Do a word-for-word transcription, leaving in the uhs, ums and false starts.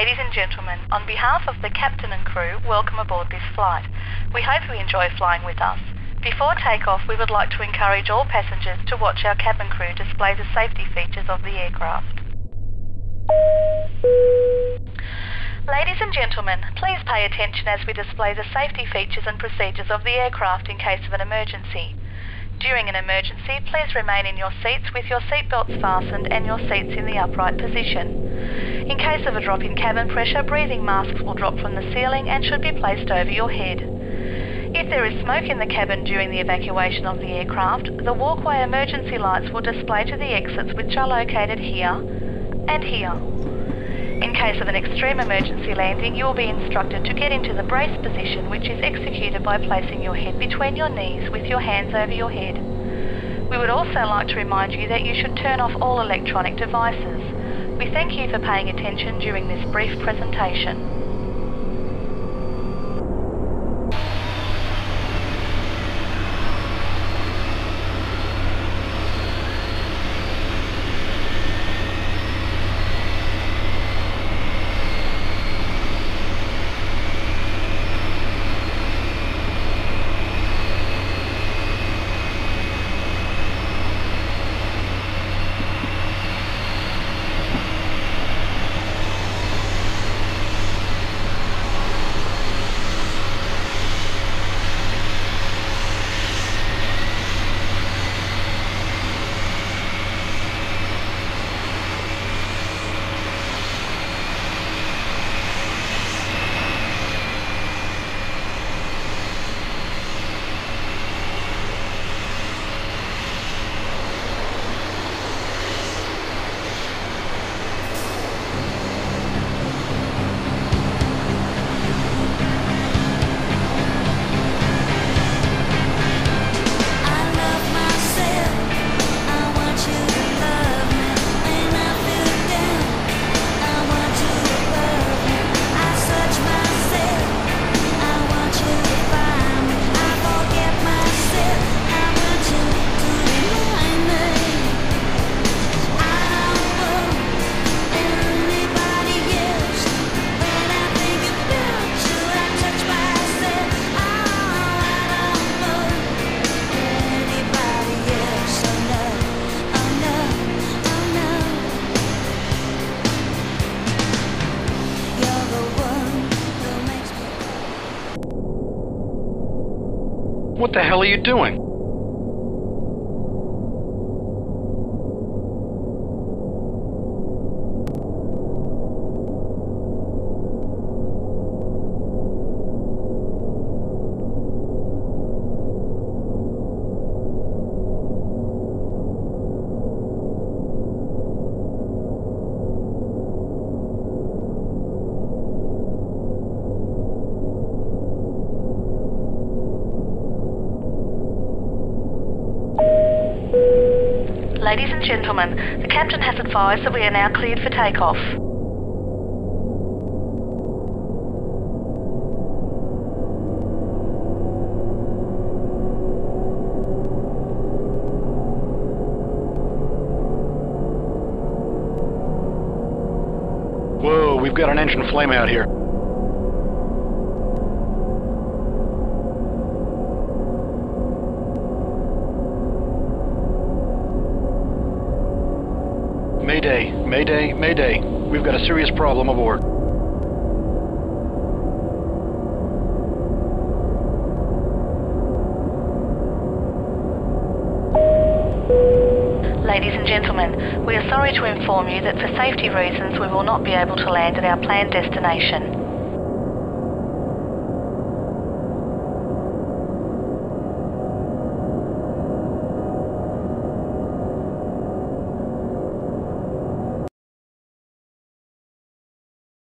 Ladies and gentlemen, on behalf of the captain and crew, welcome aboard this flight. We hope you enjoy flying with us. Before takeoff, we would like to encourage all passengers to watch our cabin crew display the safety features of the aircraft. Ladies and gentlemen, please pay attention as we display the safety features and procedures of the aircraft in case of an emergency. During an emergency, please remain in your seats with your seatbelts fastened and your seats in the upright position. In case of a drop in cabin pressure, breathing masks will drop from the ceiling and should be placed over your head. If there is smoke in the cabin during the evacuation of the aircraft, the walkway emergency lights will display to the exits, which are located here and here. In case of an extreme emergency landing, you will be instructed to get into the brace position, which is executed by placing your head between your knees with your hands over your head. We would also like to remind you that you should turn off all electronic devices. We thank you for paying attention during this brief presentation. What the hell are you doing? Ladies and gentlemen, the captain has advised that we are now cleared for takeoff. Whoa, we've got an engine flame out here. Mayday, Mayday, Mayday. We've got a serious problem aboard. Ladies and gentlemen, we are sorry to inform you that for safety reasons we will not be able to land at our planned destination.